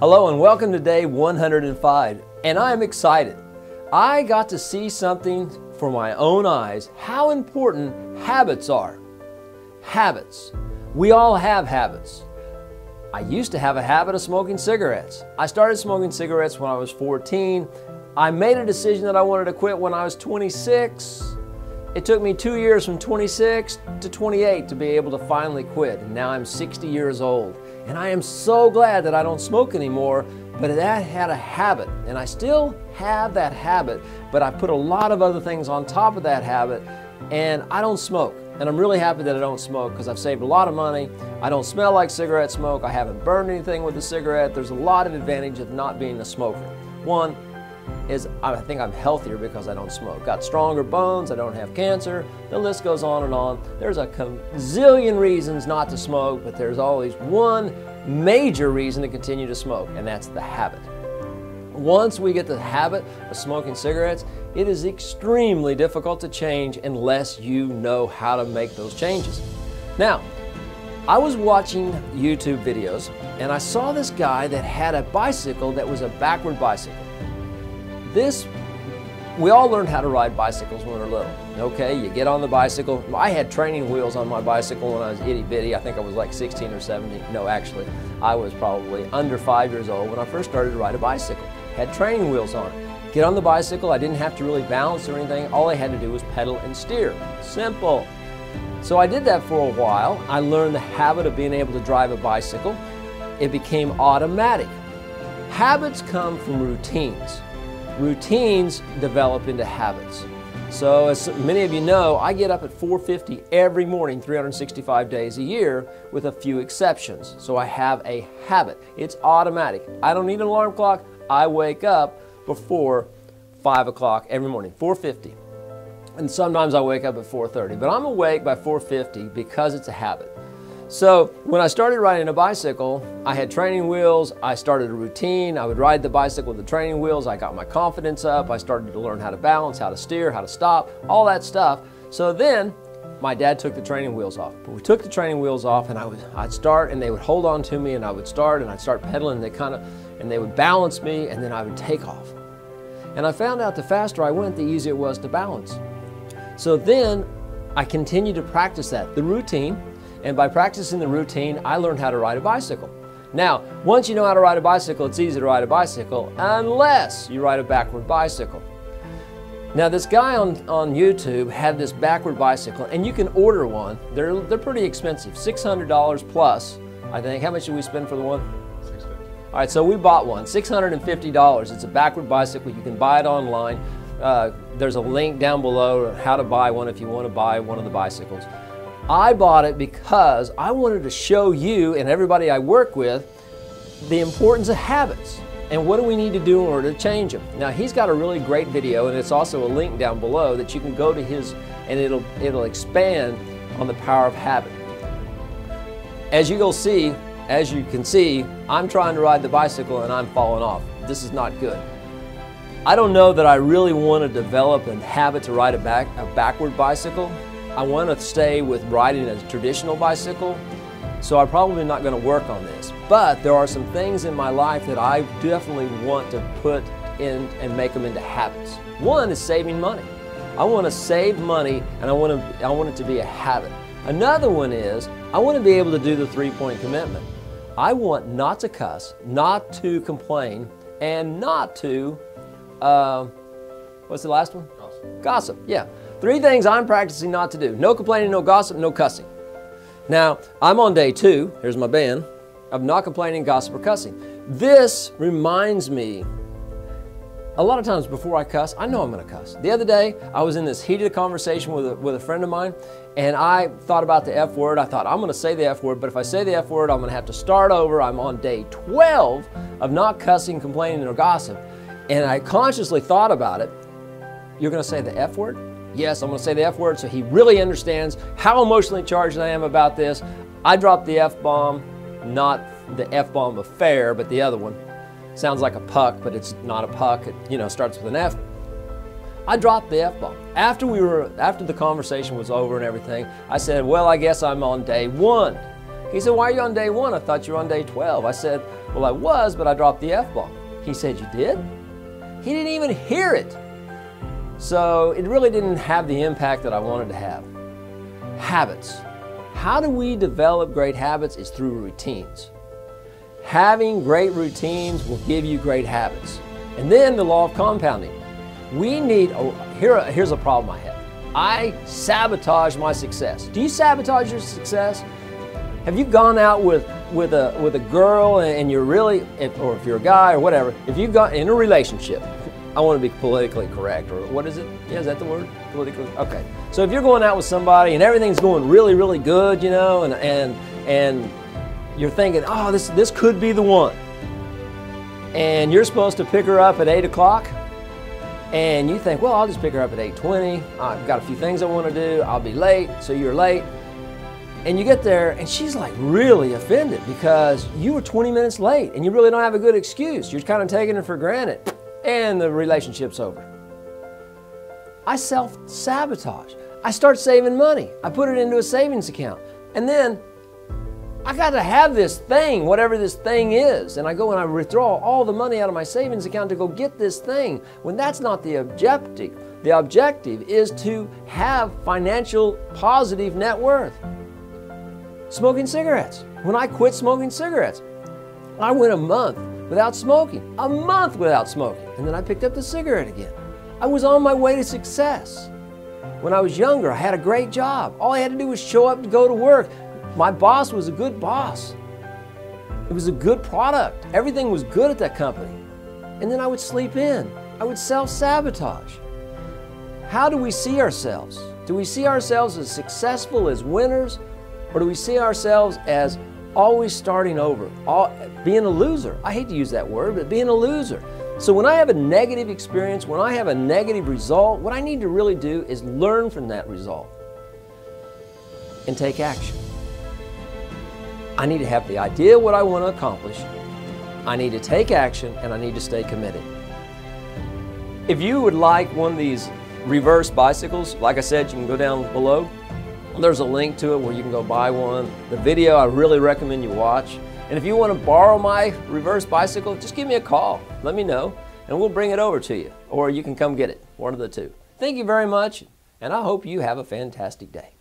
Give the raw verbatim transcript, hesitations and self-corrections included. Hello and welcome to day one hundred and five, and I am excited. I got to see something for my own eyes, how important habits are. Habits. We all have habits. I used to have a habit of smoking cigarettes. I started smoking cigarettes when I was fourteen. I made a decision that I wanted to quit when I was twenty-six. It took me two years from twenty-six to twenty-eight to be able to finally quit, and now I'm sixty years old. And I am so glad that I don't smoke anymore, but that had a habit, and I still have that habit, but I put a lot of other things on top of that habit, and I don't smoke. And I'm really happy that I don't smoke because I've saved a lot of money. I don't smell like cigarette smoke. I haven't burned anything with a cigarette. There's a lot of advantage of not being a smoker. One is I think I'm healthier because I don't smoke. Got stronger bones, I don't have cancer. The list goes on and on. There's a zillion reasons not to smoke, but there's always one major reason to continue to smoke, and that's the habit. Once we get the habit of smoking cigarettes, it is extremely difficult to change unless you know how to make those changes. Now, I was watching YouTube videos, and I saw this guy that had a bicycle that was a backward bicycle. This, we all learned how to ride bicycles when we were little. Okay, you get on the bicycle. I had training wheels on my bicycle when I was itty bitty. I think I was like sixteen or seventeen. No, actually, I was probably under five years old when I first started to ride a bicycle. Had training wheels on it. Get on the bicycle. I didn't have to really balance or anything. All I had to do was pedal and steer. Simple. So I did that for a while. I learned the habit of being able to drive a bicycle. It became automatic. Habits come from routines. Routines develop into habits. So as many of you know, I get up at four fifty every morning, three hundred sixty-five days a year, with a few exceptions. So I have a habit. It's automatic. I don't need an alarm clock. I wake up before five o'clock every morning, four fifty. And sometimes I wake up at four thirty, but I'm awake by four fifty because it's a habit. So when I started riding a bicycle, I had training wheels, I started a routine, I would ride the bicycle with the training wheels, I got my confidence up, I started to learn how to balance, how to steer, how to stop, all that stuff. So then my dad took the training wheels off. But we took the training wheels off and I would, I'd start and they would hold on to me and I would start and I'd start pedaling and they kind of, and they would balance me and then I would take off. And I found out the faster I went, the easier it was to balance. So then I continued to practice that, the routine. And by practicing the routine, I learned how to ride a bicycle. Now, once you know how to ride a bicycle, it's easy to ride a bicycle unless you ride a backward bicycle. Now, this guy on, on YouTube had this backward bicycle, and you can order one. They're, they're pretty expensive, six hundred dollars plus, I think. How much did we spend for the one? six hundred fifty dollars. All right, so we bought one, six hundred fifty dollars. It's a backward bicycle. You can buy it online. Uh, there's a link down below how to buy one if you want to buy one of the bicycles. I bought it because I wanted to show you and everybody I work with the importance of habits and what do we need to do in order to change them. Now, he's got a really great video, and it's also a link down below that you can go to his, and it'll, it'll expand on the power of habit. As you go see, as you can see, I'm trying to ride the bicycle and I'm falling off. This is not good. I don't know that I really want to develop a habit to ride a, back, a backward bicycle. I want to stay with riding a traditional bicycle, so I'm probably not going to work on this. But there are some things in my life that I definitely want to put in and make them into habits. One is saving money. I want to save money, and I want to, I want it to be a habit. Another one is I want to be able to do the three-point commitment. I want not to cuss, not to complain, and not to, uh, what's the last one? Gossip. Gossip, yeah. Three things I'm practicing not to do. No complaining, no gossip, no cussing. Now, I'm on day two, here's my band, of not complaining, gossip, or cussing. This reminds me, a lot of times before I cuss, I know I'm gonna cuss. The other day, I was in this heated conversation with a, with a friend of mine, and I thought about the F word. I thought, I'm gonna say the F word, but if I say the F word, I'm gonna have to start over. I'm on day twelve of not cussing, complaining, or gossip. And I consciously thought about it. You're gonna say the F word? Yes, I'm going to say the F word so he really understands how emotionally charged I am about this. I dropped the F-bomb, not the F-bomb affair, but the other one. Sounds like a puck, but it's not a puck. It, you know, starts with an F. I dropped the F-bomb. After we were, after the conversation was over and everything, I said, well, I guess I'm on day one. He said, why are you on day one? I thought you were on day twelve. I said, well, I was, but I dropped the F-bomb. He said, you did? He didn't even hear it. So it really didn't have the impact that I wanted to have. Habits. How do we develop great habits is through routines. Having great routines will give you great habits. And then the law of compounding. We need, oh, here, here's a problem I have. I sabotage my success. Do you sabotage your success? Have you gone out with, with, a, with a girl and you're really, or if you're a guy or whatever, if you've got in a relationship, I want to be politically correct, or what is it? Yeah, is that the word? Politically, okay. So if you're going out with somebody and everything's going really, really good, you know, and, and, and you're thinking, oh, this, this could be the one. And you're supposed to pick her up at eight o'clock, and you think, well, I'll just pick her up at eight twenty. I've got a few things I want to do. I'll be late, so you're late. And you get there, and she's like really offended because you were twenty minutes late, and you really don't have a good excuse. You're kind of taking it for granted, and the relationship's over. I self-sabotage. I start saving money. I put it into a savings account, and then I got to have this thing, whatever this thing is, and I go and I withdraw all the money out of my savings account to go get this thing, when that's not the objective. The objective is to have financial positive net worth. Smoking cigarettes. When I quit smoking cigarettes, I went a month without smoking, a month without smoking, and then I picked up the cigarette again. I was on my way to success. When I was younger, I had a great job. All I had to do was show up to go to work. My boss was a good boss. It was a good product. Everything was good at that company. And then I would sleep in. I would self-sabotage. How do we see ourselves? Do we see ourselves as successful, as winners, or do we see ourselves as always starting over, all, being a loser? I hate to use that word, but being a loser. So when I have a negative experience, when I have a negative result, what I need to really do is learn from that result and take action. I need to have the idea what I want to accomplish, I need to take action, and I need to stay committed. If you would like one of these reverse bicycles, like I said, you can go down below. There's a link to it where you can go buy one. The video I really recommend you watch. And if you want to borrow my reverse bicycle, just give me a call. Let me know, and we'll bring it over to you. Or you can come get it, one of the two. Thank you very much, and I hope you have a fantastic day.